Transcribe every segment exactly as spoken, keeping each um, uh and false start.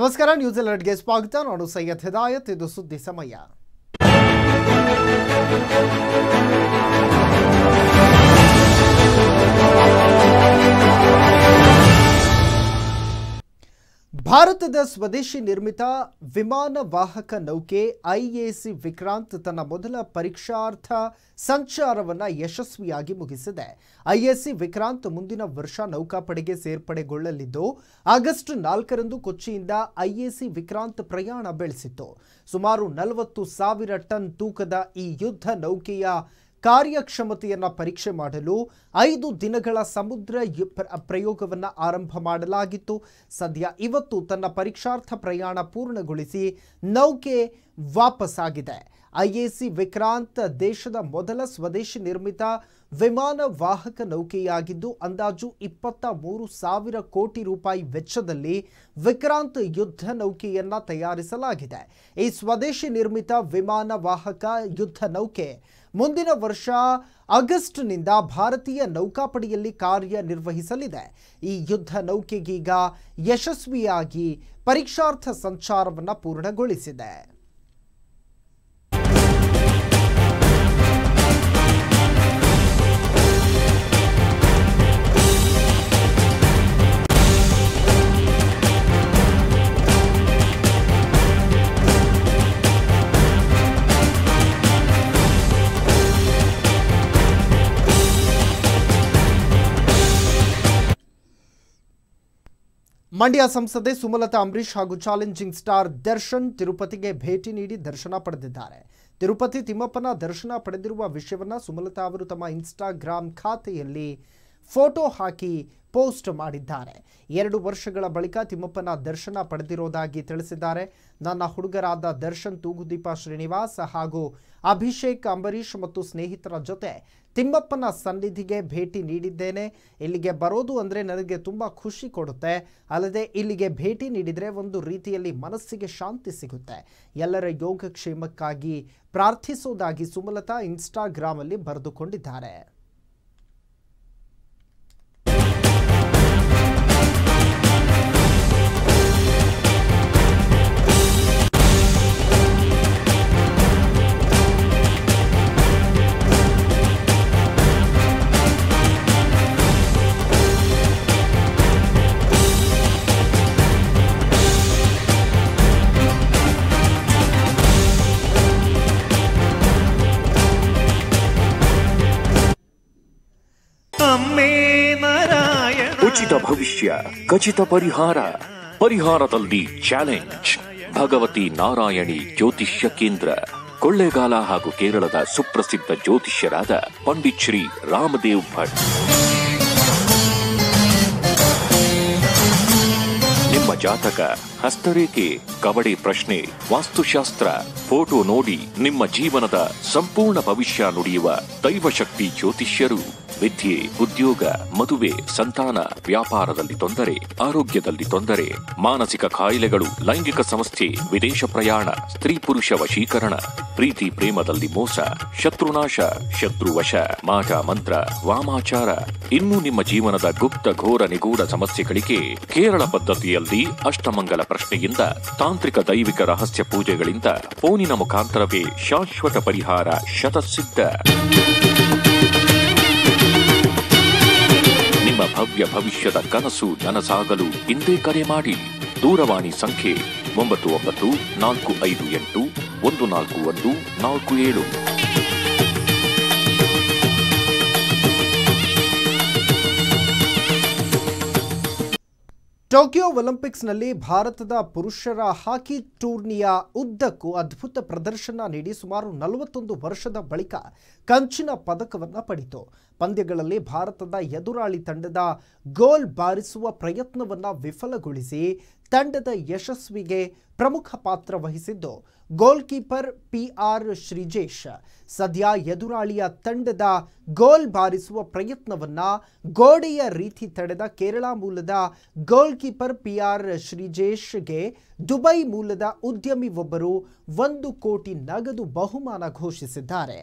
ನಮಸ್ಕಾರ news alert ಗೆ ಸ್ವಾಗತ. ನಾನು ಸೈಯದ್ ಹಿದಾಯತ್, ಇದು ಸುದ್ದಿ ಸಮಯ. ಭಾರತದ ಸ್ವದೇಶಿ ನಿರ್ಮಿತ ವಿಮಾನ ವಾಹಕ ನೌಕೆ ಐ ಎ ಸಿ ವಿಕ್ರಾಂತ್ ತನ್ನ ಮೊದಲ ಪರೀಕ್ಷಾರ್ಥ ಸಂಚಾರವನ್ನು ಯಶಸ್ವಿಯಾಗಿ ಮುಗಿಸಿದೆ. ಐ ಎ ಸಿ ವಿಕ್ರಾಂತ್ ಮುಂದಿನ ವರ್ಷ ನೌಕಾಪಡೆಗೆ ಸೇರ್ಪಡೆಗೊಳ್ಳಲಿದ್ದು, ಆಗಸ್ಟ್ ನಾಲ್ಕರಂದು ಕೊಚ್ಚಿಯಿಂದ ಐ ಎ ಸಿ ವಿಕ್ರಾಂತ್ ಪ್ರಯಾಣ ಬೆಳೆಸಿತ್ತು. ಸುಮಾರು ನಲವತ್ತು ಸಾವಿರ ಟನ್ ತೂಕದ ಈ ಯುದ್ಧ ನೌಕೆಯ ಕಾರ್ಯಕ್ಷಮತೆಯನ್ನು ಪರೀಕ್ಷೆ ಮಾಡಲು ಐದು ದಿನಗಳ ಸಮುದ್ರ ಪ್ರಯೋಗವನ್ನು ಆರಂಭ ಮಾಡಲಾಗಿತ್ತು. ಸದ್ಯ ಇವತ್ತು ತನ್ನ ಪರೀಕ್ಷಾರ್ಥ ಪ್ರಯಾಣ ಪೂರ್ಣಗೊಳಿಸಿ ನೌಕೆ ವಾಪಸ್ಸಾಗಿದೆ. ಐ ಎ ಸಿ ವಿಕ್ರಾಂತ್ ದೇಶದ ಮೊದಲ ಸ್ವದೇಶಿ ನಿರ್ಮಿತ ವಿಮಾನ ವಾಹಕ ನೌಕೆಯಾಗಿದ್ದು, ಅಂದಾಜು ಇಪ್ಪತ್ತ ಮೂರು ಸಾವಿರ ಕೋಟಿ ರೂಪಾಯಿ ವೆಚ್ಚದಲ್ಲಿ ವಿಕ್ರಾಂತ್ ಯುದ್ಧ ನೌಕೆಯನ್ನು ತಯಾರಿಸಲಾಗಿದೆ. ಈ ಸ್ವದೇಶಿ ನಿರ್ಮಿತ ವಿಮಾನ ವಾಹಕ ಯುದ್ಧ ನೌಕೆ ಮುಂದಿನ ವರ್ಷ ಆಗಸ್ಟ್ನಿಂದ ಭಾರತೀಯ ನೌಕಾಪಡೆಯಲ್ಲಿ ಕಾರ್ಯನಿರ್ವಹಿಸಲಿದೆ. ಈ ಯುದ್ಧ ನೌಕೆಗೀಗ ಯಶಸ್ವಿಯಾಗಿ ಪರೀಕ್ಷಾರ್ಥ ಸಂಚಾರವನ್ನು ಪೂರ್ಣಗೊಳಿಸಿದೆ. ಮಂಡ್ಯ ಸಂಸದೆ ಸುಮಲತಾ ಅಂಬರೀಶ್ ಹಾಗೂ ಚಾಲೆಂಜಿಂಗ್ ಸ್ಟಾರ್ ದರ್ಶನ್ ತಿರುಪತಿಗೆ ಭೇಟಿ ನೀಡಿ ದರ್ಶನ ಪಡೆದಿದ್ದಾರೆ. ತಿರುಪತಿ ತಿಮ್ಮಪ್ಪನ ದರ್ಶನ ಪಡೆದಿರುವ ವಿಷಯವನ್ನು ಸುಮಲತಾ ಅವರು ತಮ್ಮ ಇನ್ಸ್ಟಾಗ್ರಾಮ್ ಖಾತೆಯಲ್ಲಿ ಫೋಟೋ ಹಾಕಿ ಪೋಸ್ಟ್ ಮಾಡಿದ್ದಾರೆ. ಎರಡು ವರ್ಷಗಳ ಬಳಿಕ ತಿಮ್ಮಪ್ಪನ ದರ್ಶನ ಪಡೆದಿರೋದಾಗಿ ತಿಳಿಸಿದ್ದಾರೆ. ನನ್ನ ಹುಡುಗರಾದ ದರ್ಶನ್, ತೂಗುದೀಪ ಶ್ರೀನಿವಾಸ್ ಹಾಗೂ ಅಭಿಷೇಕ್ ಅಂಬರೀಶ್ ಮತ್ತು ಸ್ನೇಹಿತರ ಜೊತೆ ತಿಮ್ಮಪ್ಪನ ಸನ್ನಿಧಿಗೆ ಭೇಟಿ ನೀಡಿದ್ದೇನೆ. ಇಲ್ಲಿಗೆ ಬರೋದು ಅಂದರೆ ನನಗೆ ತುಂಬ ಖುಷಿ ಕೊಡುತ್ತೆ. ಅಲ್ಲದೆ ಇಲ್ಲಿಗೆ ಭೇಟಿ ನೀಡಿದರೆ ಒಂದು ರೀತಿಯಲ್ಲಿ ಮನಸ್ಸಿಗೆ ಶಾಂತಿ ಸಿಗುತ್ತೆ. ಎಲ್ಲರ ಯೋಗಕ್ಷೇಮಕ್ಕಾಗಿ ಪ್ರಾರ್ಥಿಸೋದಾಗಿ ಸುಮಲತಾ ಇನ್ಸ್ಟಾಗ್ರಾಮಲ್ಲಿ ಬರೆದುಕೊಂಡಿದ್ದಾರೆ. ಉಚಿತ ಭವಿಷ್ಯ, ಖಚಿತ ಪರಿಹಾರ. ಪರಿಹಾರದಲ್ಲಿ ಚಾಲೆಂಜ್. ಭಗವತಿ ನಾರಾಯಣಿ ಜ್ಯೋತಿಷ್ಯ ಕೇಂದ್ರ, ಕೊಳ್ಳೇಗಾಲ ಹಾಗೂ ಕೇರಳದ ಸುಪ್ರಸಿದ್ಧ ಜ್ಯೋತಿಷ್ಯರಾದ ಪಂಡಿತ್ ಶ್ರೀ ರಾಮದೇವ್ ಭಟ್ ನಿಮ್ಮ ಜಾತಕ, ಹಸ್ತರೇಖೆ, ಕವಡೆ ಪ್ರಶ್ನೆ, ವಾಸ್ತುಶಾಸ್ತ್ರ, ಫೋಟೋ ನೋಡಿ ನಿಮ್ಮ ಜೀವನದ ಸಂಪೂರ್ಣ ಭವಿಷ್ಯ ನುಡಿಯುವ ದೈವಶಕ್ತಿ ಜ್ಯೋತಿಷ್ಯರು. ವಿದ್ಯೆ, ಉದ್ಯೋಗ, ಮದುವೆ, ಸಂತಾನ, ವ್ಯಾಪಾರದಲ್ಲಿ ತೊಂದರೆ, ಆರೋಗ್ಯದಲ್ಲಿ ತೊಂದರೆ, ಮಾನಸಿಕ ಕಾಯಿಲೆಗಳು, ಲೈಂಗಿಕ ಸಮಸ್ಯೆ, ವಿದೇಶ ಪ್ರಯಾಣ, ಸ್ತ್ರೀ ಪುರುಷ ವಶೀಕರಣ, ಪ್ರೀತಿ ಪ್ರೇಮದಲ್ಲಿ ಮೋಸ, ಶತ್ರುನಾಶ, ಶತ್ರುವಶ, ಮಾಟ ಮಂತ್ರ, ವಾಮಾಚಾರ, ಇನ್ನೂ ನಿಮ್ಮ ಜೀವನದ ಗುಪ್ತ ಘೋರ ನಿಗೂಢ ಸಮಸ್ಯೆಗಳಿಗೆ ಕೇರಳ ಪದ್ಧತಿಯಲ್ಲಿ ಅಷ್ಟಮಂಗಲ ಪ್ರಶ್ನೆಯಿಂದ, ತಾಂತ್ರಿಕ ದೈವಿಕ ರಹಸ್ಯ ಪೂಜೆಗಳಿಂದ, ಫೋನಿನ ಮುಖಾಂತರವೇ ಶಾಶ್ವತ ಪರಿಹಾರ ಶತಸಿದ್ಧ. ನಿಮ್ಮ ಭವ್ಯ ಭವಿಷ್ಯದ ಕನಸು ನನಸಾಗಲು ಇಂದೇ ಕರೆ ಮಾಡಿ. ದೂರವಾಣಿ ಸಂಖ್ಯೆ ಒಂಬತ್ತು ಒಂಬತ್ತು ನಾಲ್ಕು ಐದು ಎಂಟು ಒಂದು ನಾಲ್ಕು ಒಂದು ನಾಲ್ಕು ಏಳು. ಟೋಕಿಯೋ ಒಲಿಂಪಿಕ್ಸ್ನಲ್ಲಿ ಭಾರತದ ಪುರುಷರ ಹಾಕಿ ಟೂರ್ನಿಯ ಉದ್ದಕ್ಕೂ ಅದ್ಭುತ ಪ್ರದರ್ಶನ ನೀಡಿ ಸುಮಾರು ನಲವತ್ತೊಂದು ವರ್ಷದ ಬಳಿಕ ಕಂಚಿನ ಪದಕವನ್ನು ಪಡೆಯಿತು. ಪಂದ್ಯಗಳಲ್ಲಿ ಭಾರತದ ಎದುರಾಳಿ ತಂಡದ ಗೋಲ್ ಬಾರಿಸುವ ಪ್ರಯತ್ನವನ್ನು ವಿಫಲಗೊಳಿಸಿ ತಂಡದ ಯಶಸ್ವಿಗೆ ಪ್ರಮುಖ ಪಾತ್ರ ವಹಿಸಿದ್ದು goal keeper P R Sreejesh. ಸದ್ಯ ಎದುರಾಳಿಯ ತಂಡದ ಗೋಲ್ ಬಾರಿಸುವ ಪ್ರಯತ್ನವನ್ನು ಗೋಡೆಯ ರೀತಿ ತಡೆದ ಕೇರಳ ಮೂಲದ ಗೋಲ್ ಕೀಪರ್ ಪಿ ಆರ್ ಶ್ರೀಜೇಶ್ಗೆ ದುಬೈ ಮೂಲದ ಉದ್ಯಮಿ ಒಬ್ಬರು ಒಂದು ಕೋಟಿ ನಗದು ಬಹುಮಾನ ಘೋಷಿಸಿದ್ದಾರೆ.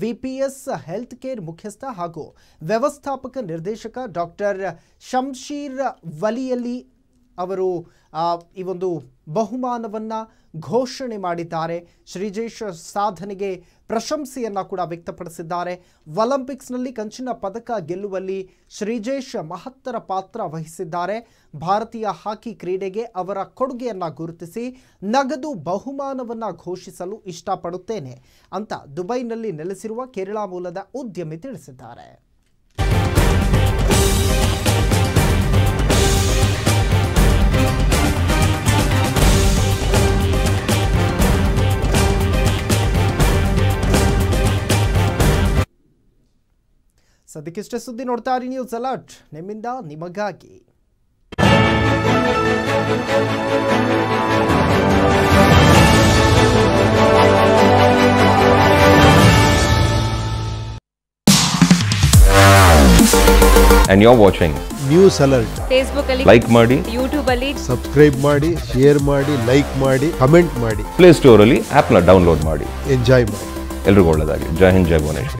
V P S health care ಮುಖ್ಯಸ್ಥ ಹಾಗೂ ವ್ಯವಸ್ಥಾಪಕ ನಿರ್ದೇಶಕ ಡಾಕ್ಟರ್ ಶಂಶೀರ್ ವಲಿಯಲಿ ಅವರು ಈ ಒಂದು ಬಹುಮಾನವನ್ನ ಘೋಷಣೆ ಮಾಡಿದ್ದಾರೆ ಶ್ರೀಜೇಶ್ ಸಾಧನೆಗೆ ಪ್ರಶಂಸೆಯನ್ನ ಕೂಡ ವ್ಯಕ್ತಪಡಿಸಿದ್ದಾರೆ ಒಲಿಂಪಿಕ್ಸ್ ನಲ್ಲಿ ಕಂಚಿನ ಪದಕ ಗೆಲ್ಲುವಲ್ಲಿ ಶ್ರೀಜೇಶ್ ಮಹತ್ತರ ಪಾತ್ರ ವಹಿಸಿದ್ದಾರೆ ಭಾರತೀಯ ಹಾಕಿ ಕ್ರೀಡೆಗೆ ಅವರ ಕೊಡುಗೆಯನ್ನ ಗುರುತಿಸಿ ನಗದು ಬಹುಮಾನವನ್ನ ಘೋಷಿಸಲು ಇಷ್ಟಪಡುತ್ತೇನೆ ಅಂತ ದುಬೈನಲ್ಲಿ ನೆಲೆಸಿರುವ ಕೇರಳ ಮೂಲದ ಉದ್ಯಮಿ ತಿಳಿಸಿದ್ದಾರೆ सद्यक्किष्टे सुद्दी नोड्ता इरी न्यूज़ अलर्ट निम्मिंद निमगागि and you're watching news alert facebook alli like maadi youtube alli subscribe maadi share maadi like maadi comment maadi play store alli app na download maadi enjoy maadi ಎಲ್ಲರಿಗೂ ಒಳ್ಳೆಯದಾಗಲಿ ಜೈ ಹಿಂದ್ ಜೈ ಭುವನೇಶ್ವರಿ